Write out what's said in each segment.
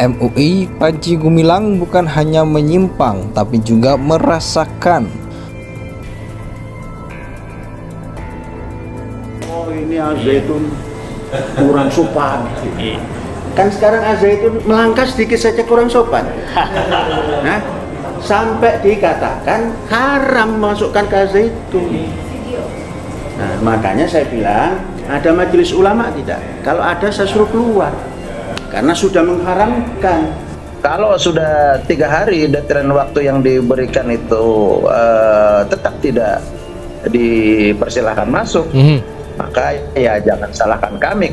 MUI, Panji Gumilang bukan hanya menyimpang, tapi juga merasakan. Oh, ini Al-Zaytun kurang sopan. Kan sekarang Al-Zaytun melangkah sedikit saja kurang sopan. Nah, sampai dikatakan haram memasukkan ke Al-Zaytun. Nah, makanya saya bilang, ada majelis ulama tidak? Kalau ada, saya suruh keluar. Karena sudah mengharamkan. Kalau sudah 3 hari dataran waktu yang diberikan itu tetap tidak dipersilahkan masuk, maka ya jangan salahkan kami.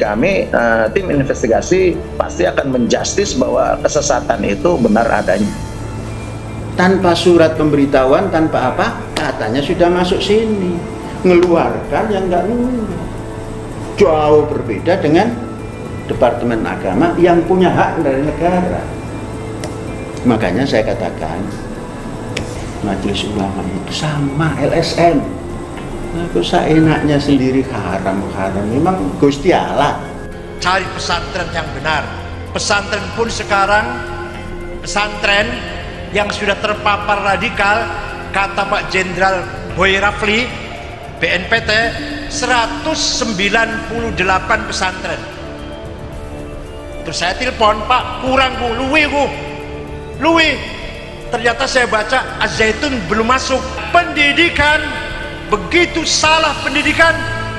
Tim investigasi pasti akan menjustis bahwa kesesatan itu benar adanya. Tanpa surat pemberitahuan, tanpa apa, katanya sudah masuk sini. Ngeluarkan yang nggak ngeluar. Jauh berbeda dengan Departemen Agama yang punya hak dari negara. Makanya saya katakan majelis ulama itu sama LSM. Nah, itu seenaknya sendiri haram. Memang Gusti Allah. Cari pesantren yang benar. Pesantren pun sekarang, pesantren yang sudah terpapar radikal, kata Pak Jenderal Boy Rafli, BNPT, 198 pesantren. Terus saya telepon, Pak, kurang Bu, luwe. Ternyata saya baca Al-Zaytun belum masuk. Pendidikan, begitu salah pendidikan,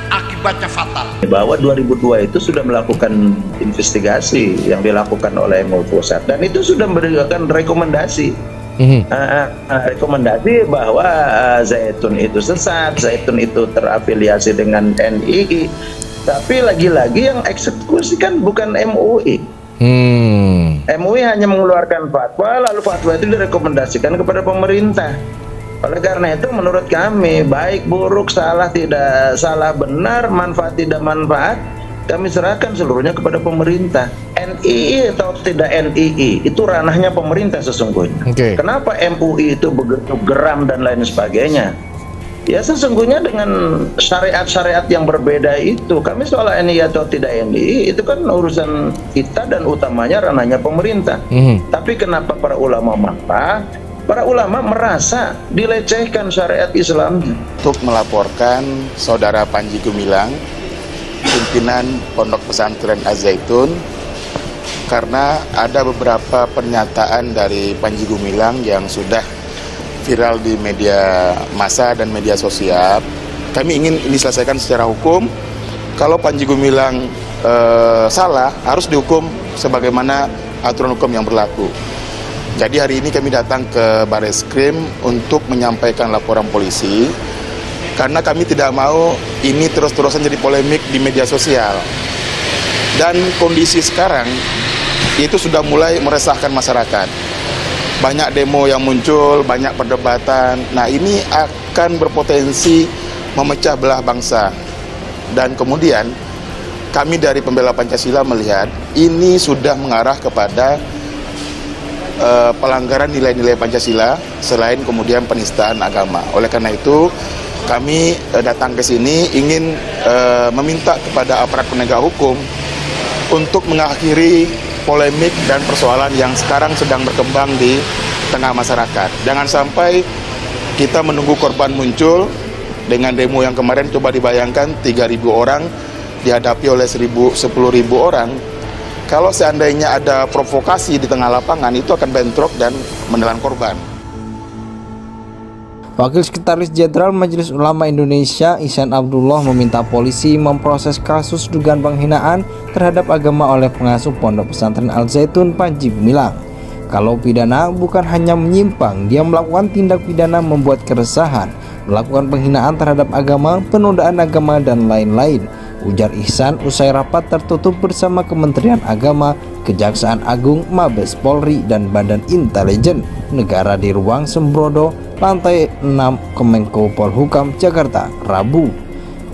akibatnya fatal. Bahwa 2002 itu sudah melakukan investigasi yang dilakukan oleh MUI Pusat. Dan itu sudah memberikan rekomendasi. Rekomendasi bahwa Al-Zaytun itu sesat, Al-Zaytun itu terafiliasi dengan NII. Tapi lagi-lagi yang eksekusi kan bukan MUI. MUI hanya mengeluarkan fatwa, lalu fatwa itu direkomendasikan kepada pemerintah. Oleh karena itu menurut kami, baik buruk, salah tidak salah, benar manfaat tidak manfaat, kami serahkan seluruhnya kepada pemerintah. NII atau tidak NII itu ranahnya pemerintah sesungguhnya. Kenapa MUI itu begitu geram dan lain sebagainya? Ya sesungguhnya dengan syariat-syariat yang berbeda itu, kami soal NII atau tidak NII itu kan urusan kita dan utamanya ranahnya pemerintah. Tapi kenapa para ulama marah? Para ulama merasa dilecehkan syariat Islam. Untuk melaporkan saudara Panji Gumilang, pimpinan Pondok Pesantren Al-Zaytun, karena ada beberapa pernyataan dari Panji Gumilang yang sudah viral di media massa dan media sosial. Kami ingin ini diselesaikan secara hukum. Kalau Panji Gumilang salah, harus dihukum sebagaimana aturan hukum yang berlaku. Jadi hari ini kami datang ke Bareskrim untuk menyampaikan laporan polisi, karena kami tidak mau ini terus-terusan jadi polemik di media sosial. Dan kondisi sekarang itu sudah mulai meresahkan masyarakat. Banyak demo yang muncul, banyak perdebatan. Nah, ini akan berpotensi memecah belah bangsa. Dan kemudian kami dari pembela Pancasila melihat ini sudah mengarah kepada pelanggaran nilai-nilai Pancasila, selain kemudian penistaan agama. Oleh karena itu kami datang ke sini ingin meminta kepada aparat penegak hukum untuk mengakhiri polemik dan persoalan yang sekarang sedang berkembang di tengah masyarakat. Jangan sampai kita menunggu korban muncul. Dengan demo yang kemarin, coba dibayangkan 3.000 orang dihadapi oleh 10.000 orang. Kalau seandainya ada provokasi di tengah lapangan, itu akan bentrok dan menelan korban. Wakil Sekretaris Jenderal Majelis Ulama Indonesia Ihsan Abdullah meminta polisi memproses kasus dugaan penghinaan terhadap agama oleh pengasuh Pondok Pesantren Al-Zaytun Panji Gumilang. Kalau pidana bukan hanya menyimpang, dia melakukan tindak pidana membuat keresahan, melakukan penghinaan terhadap agama, penodaan agama, dan lain-lain, ujar Ihsan usai rapat tertutup bersama Kementerian Agama, Kejaksaan Agung, Mabes Polri, dan Badan Intelijen Negara di Ruang Sembrodo, Lantai 6 Kemenko Polhukam, Jakarta, Rabu.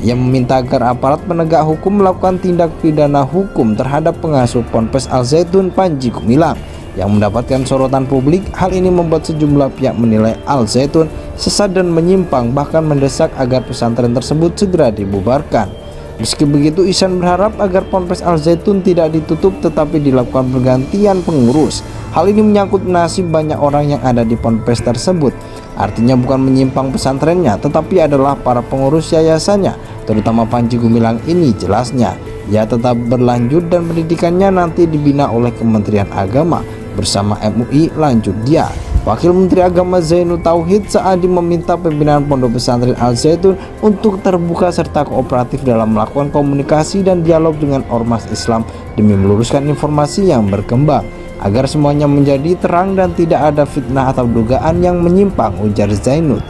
Ia meminta agar aparat penegak hukum melakukan tindak pidana hukum terhadap pengasuh Ponpes Al-Zaytun Panji Gumilang yang mendapatkan sorotan publik. Hal ini membuat sejumlah pihak menilai Al-Zaytun sesat dan menyimpang, bahkan mendesak agar pesantren tersebut segera dibubarkan. Meski begitu, Ihsan berharap agar Ponpes Al-Zaytun tidak ditutup tetapi dilakukan pergantian pengurus. Hal ini menyangkut nasib banyak orang yang ada di ponpes tersebut. Artinya bukan menyimpang pesantrennya, tetapi adalah para pengurus yayasannya, terutama Panji Gumilang ini jelasnya. Ia tetap berlanjut dan pendidikannya nanti dibina oleh Kementerian Agama bersama MUI, lanjut dia. Wakil Menteri Agama Zainut Tauhid Sa'di meminta pimpinan Pondok Pesantren Al-Zaytun untuk terbuka serta kooperatif dalam melakukan komunikasi dan dialog dengan ormas Islam demi meluruskan informasi yang berkembang, agar semuanya menjadi terang dan tidak ada fitnah atau dugaan yang menyimpang, ujar Zainut.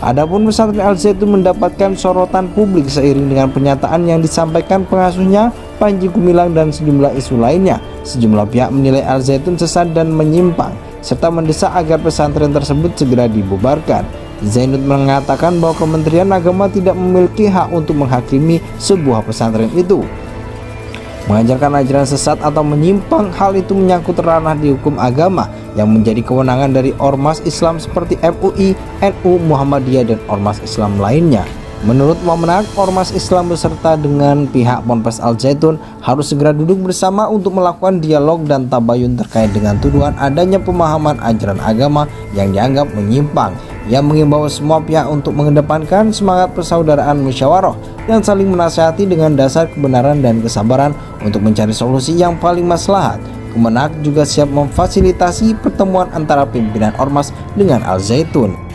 Adapun pesantren Al-Zaytun mendapatkan sorotan publik seiring dengan pernyataan yang disampaikan pengasuhnya, Panji Gumilang, dan sejumlah isu lainnya. Sejumlah pihak menilai Al-Zaytun sesat dan menyimpang, serta mendesak agar pesantren tersebut segera dibubarkan. Zainut mengatakan bahwa Kementerian Agama tidak memiliki hak untuk menghakimi sebuah pesantren itu. Mengajarkan ajaran sesat atau menyimpang, hal itu menyangkut ranah di hukum agama yang menjadi kewenangan dari ormas Islam seperti MUI, NU, Muhammadiyah, dan ormas Islam lainnya. Menurut Menak, ormas Islam beserta dengan pihak Ponpes Al-Zaytun harus segera duduk bersama untuk melakukan dialog dan tabayun terkait dengan tuduhan adanya pemahaman ajaran agama yang dianggap menyimpang. Ia mengimbau semua pihak untuk mengedepankan semangat persaudaraan musyawarah dan saling menasihati dengan dasar kebenaran dan kesabaran untuk mencari solusi yang paling maslahat. Kemenak juga siap memfasilitasi pertemuan antara pimpinan ormas dengan Al-Zaytun.